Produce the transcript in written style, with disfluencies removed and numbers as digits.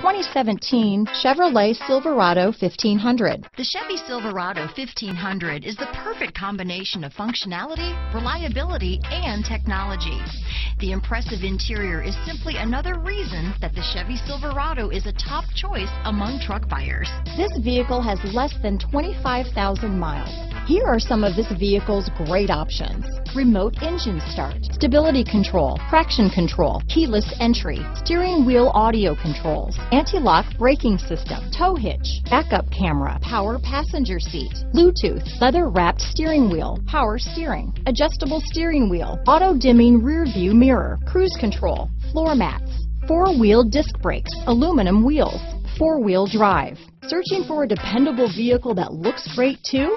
2017 Chevrolet Silverado 1500. The Chevy Silverado 1500 is the perfect combination of functionality, reliability, and technology. The impressive interior is simply another reason that the Chevy Silverado is a top choice among truck buyers. This vehicle has less than 25,000 miles. Here are some of this vehicle's great options: remote engine start, stability control, traction control, keyless entry, steering wheel audio controls, anti-lock braking system, tow hitch, backup camera, power passenger seat, Bluetooth, leather-wrapped steering wheel, power steering, adjustable steering wheel, auto-dimming rear-view mirror, cruise control, floor mats, four-wheel disc brakes, aluminum wheels, four-wheel drive. Searching for a dependable vehicle that looks great too?